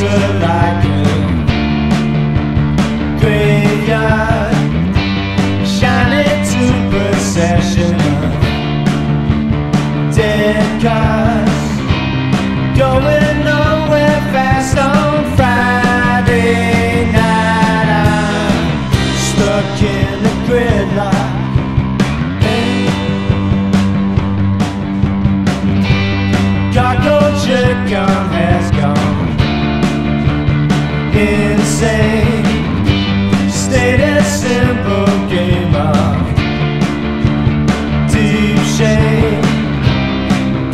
structure like a graveyard, shining to procession of dead cars, going nowhere fast on Friday night. I'm stuck in a gridlock. Culture gone has gone insane. Stayed a simple game of deep shade,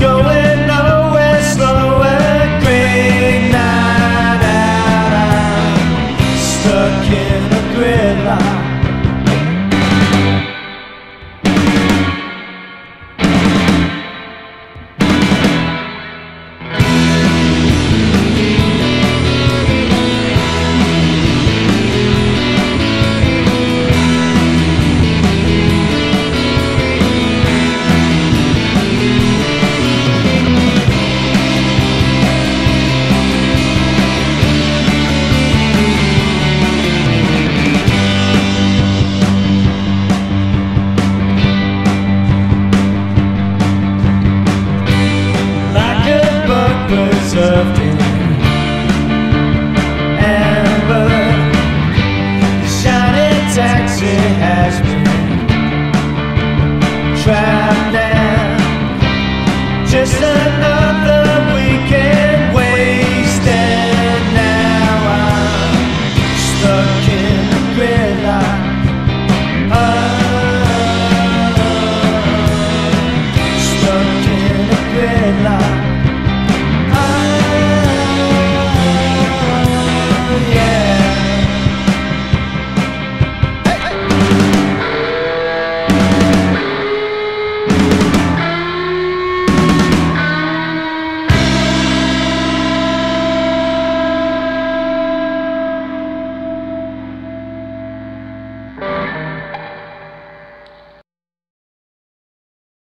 going nowhere, slower. Great night out, I'm stuck in a gridlock. Served in amber, the shiny taxi has been trapped down. Just another weekend wasted. Now I'm stuck in the gridlock. Stuck in the gridlock.